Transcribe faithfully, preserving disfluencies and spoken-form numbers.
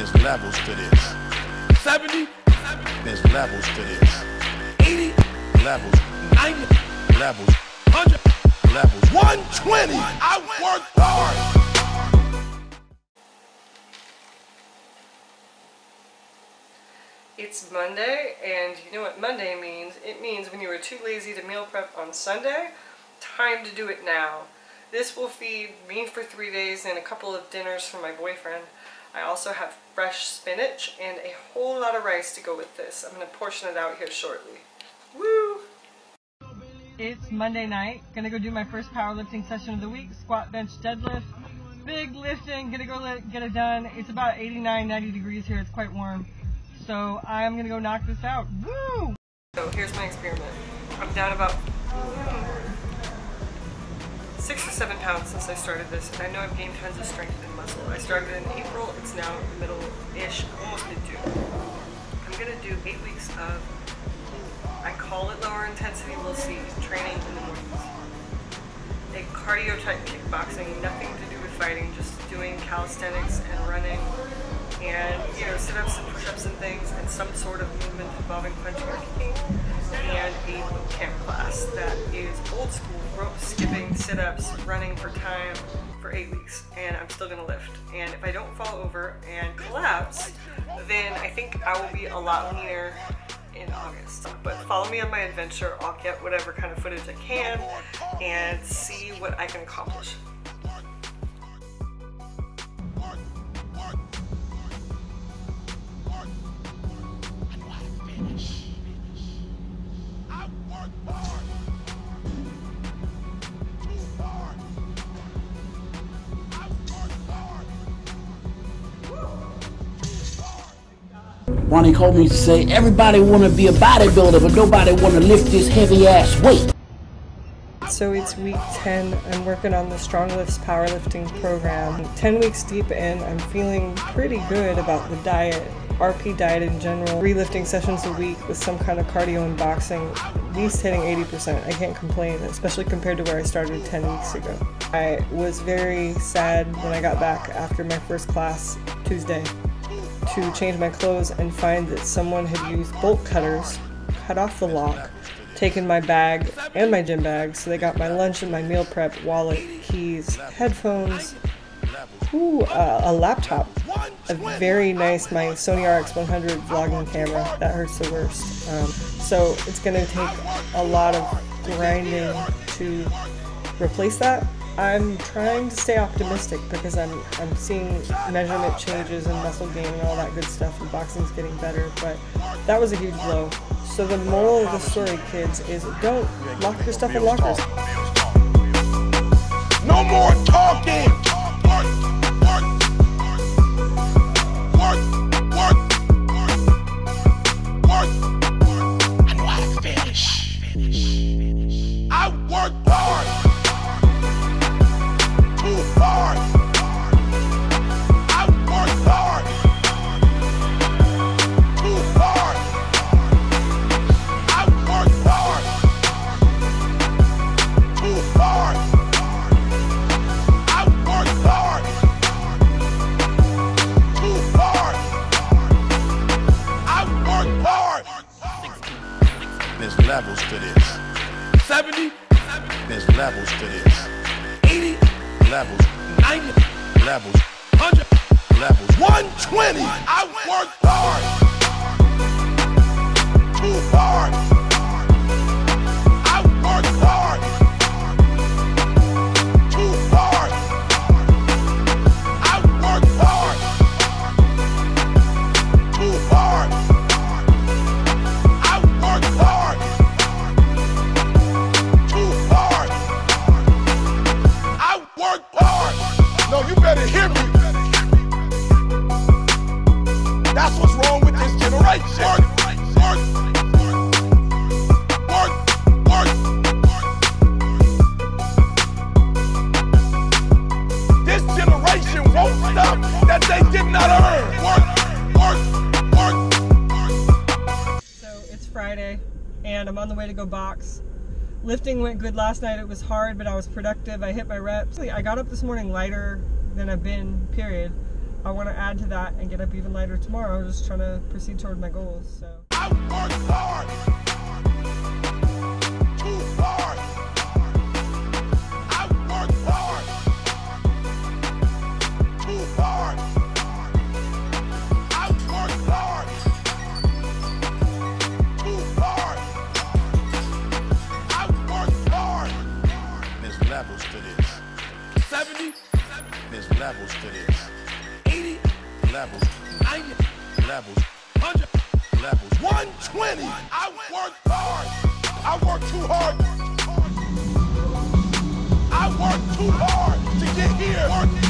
There's levels to this. seventy? There's levels to this. eighty? Levels. ninety? Levels. one hundred? Levels. one twenty! I worked hard! It's Monday, and you know what Monday means. It means when you were too lazy to meal prep on Sunday, time to do it now. This will feed me for three days and a couple of dinners for my boyfriend. I also have fresh spinach and a whole lot of rice to go with this. I'm going to portion it out here shortly. Woo! It's Monday night. Gonna go do my first powerlifting session of the week. Squat, bench, deadlift. Big lifting. Gonna go get it done. It's about eighty-nine, ninety degrees here. It's quite warm. So I'm gonna go knock this out. Woo! So here's my experiment. I'm down about six or seven pounds since I started this, and I know I've gained tons of strength and muscle. I started in April, it's now middle-ish, almost mid-June. I'm gonna do eight weeks of, I call it lower intensity, we'll see, training in the mornings. A cardio type kickboxing, nothing to do with fighting, just doing calisthenics and running. And you know, sit-ups and push-ups and things, and some sort of movement involving punching or kicking, and a boot camp class that is old school rope skipping, sit-ups, running for time for eight weeks, and I'm still gonna lift. And if I don't fall over and collapse, then I think I will be a lot leaner in August. But follow me on my adventure. I'll get whatever kind of footage I can and see what I can accomplish. Ronnie Coleman used to say, everybody want to be a bodybuilder, but nobody want to lift this heavy-ass weight. So it's week ten, I'm working on the StrongLifts powerlifting program. ten weeks deep in, I'm feeling pretty good about the diet, R P diet in general. Three lifting sessions a week with some kind of cardio and boxing, at least hitting eighty percent. I can't complain, especially compared to where I started ten weeks ago. I was very sad when I got back after my first class Tuesday to change my clothes and find that someone had used bolt cutters, cut off the lock, taken my bag and my gym bag, so they got my lunch and my meal prep, wallet, keys, headphones, ooh, uh, a laptop, a very nice, my Sony R X one hundred vlogging camera, that hurts the worst. Um, so it's gonna take a lot of grinding to replace that. I'm trying to stay optimistic because I'm I'm seeing measurement changes and muscle gain and all that good stuff, and boxing's getting better, but that was a huge blow. So the moral of the story, kids, is don't lock your stuff in lockers. No more talking! Levels to this. seventy? There's levels to this. eighty? Levels. ninety? Levels. one hundred? Levels. one twenty! I worked hard! Too hard! I worked hard! Too hard! I worked hard! Too hard! And I'm on the way to go box. Lifting went good last night. It was hard, but I was productive. I hit my reps. I got up this morning lighter than I've been, period. I want to add to that and get up even lighter tomorrow. I'm just trying to proceed toward my goals. So I work hard. Too hard. I work hard. Too hard. I work hard. Too hard. I work hard. There's levels to this. seventy. There's levels to this. Levels, ninety, levels, one hundred, levels, one twenty. I work hard. I work too hard. I work too hard to get here.